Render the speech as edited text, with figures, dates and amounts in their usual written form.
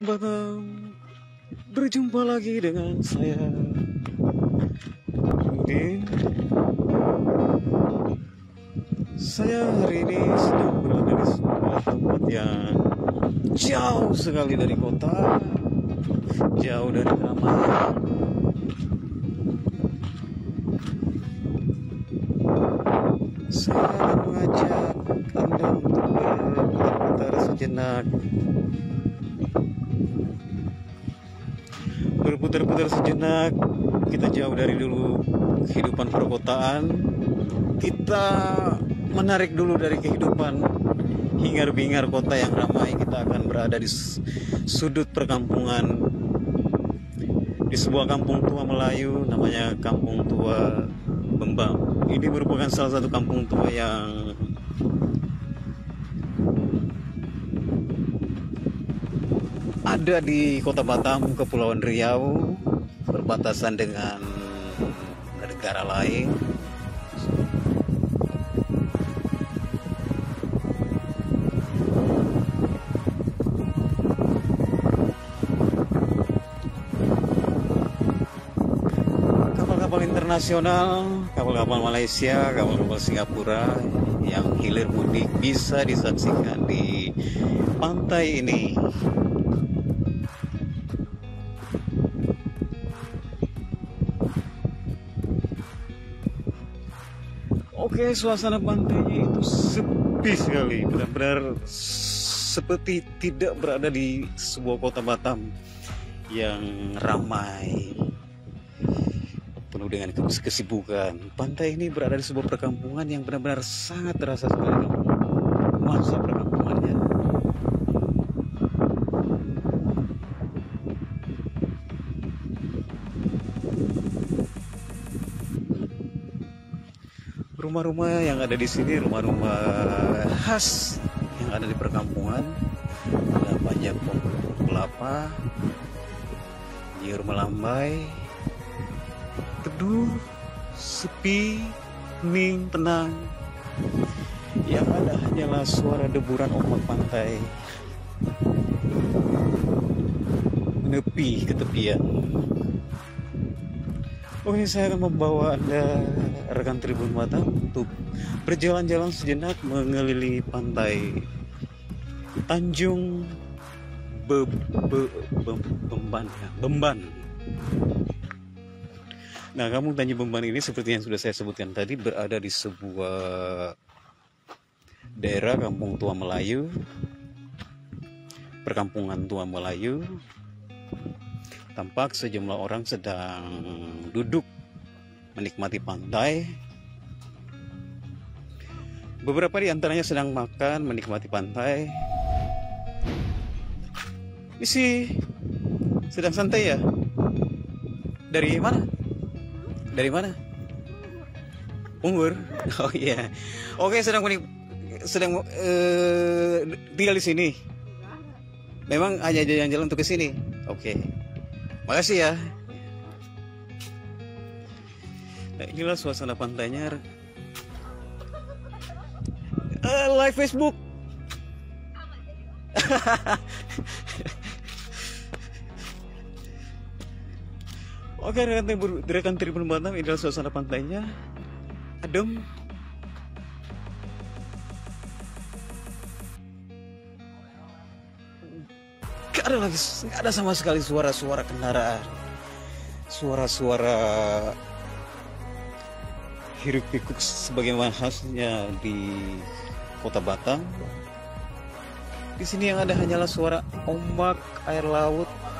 Batam, berjumpa lagi dengan saya Udin. Saya hari ini sedang berada di sebuah tempat yang jauh sekali dari kota, jauh dari ramai. Saya akan mengajak Anda untuk berputar sejenak, kita jauh dari dulu kehidupan perkotaan, kita menarik dulu dari kehidupan hingar-bingar kota yang ramai. Kita akan berada di sudut perkampungan, di sebuah kampung tua Melayu namanya Kampung Tua Bemban. Ini merupakan salah satu kampung tua yang ada di Kota Batam, Kepulauan Riau, berbatasan dengan negara lain. Kapal-kapal internasional, kapal-kapal Malaysia, kapal-kapal Singapura yang hilir mudik bisa disaksikan di pantai ini. Oke, suasana pantainya itu sepi sekali, benar-benar seperti tidak berada di sebuah kota Batam yang ramai, penuh dengan kesibukan. Pantai ini berada di sebuah perkampungan yang benar-benar sangat terasa sekali nuansa perkampungannya. Rumah-rumah yang ada di sini, rumah-rumah khas yang ada di perkampungan. Ada banyak pohon kelapa, nyiur melambai, teduh, sepi, hening, tenang. Yang ada hanyalah suara deburan ombak pantai menepi ke tepian. Oke, saya akan membawa Anda, rekan Tribun Batam, untuk berjalan-jalan sejenak mengelilingi pantai Tanjung Bemban. Nah, kampung Tanjung Bemban ini seperti yang sudah saya sebutkan tadi berada di sebuah daerah kampung tua Melayu, perkampungan tua Melayu. Tampak sejumlah orang sedang duduk menikmati pantai. Beberapa di antaranya sedang makan, menikmati pantai. Ini sih sedang santai ya. Dari mana? Unggul. Oh iya. Yeah. Oke, sedang tinggal di sini. Memang hanya jalan-jalan untuk ke sini. Oke. Makasih ya. Nah, inilah suasana pantainya. Live Facebook. Oke, rekan Tribun Batam, inilah suasana pantainya. Adem. Gak ada lagi, gak ada sama sekali suara-suara kendaraan, suara-suara hiruk pikuk sebagaimana khasnya di Kota Batam. Di sini yang ada hanyalah suara ombak, air laut,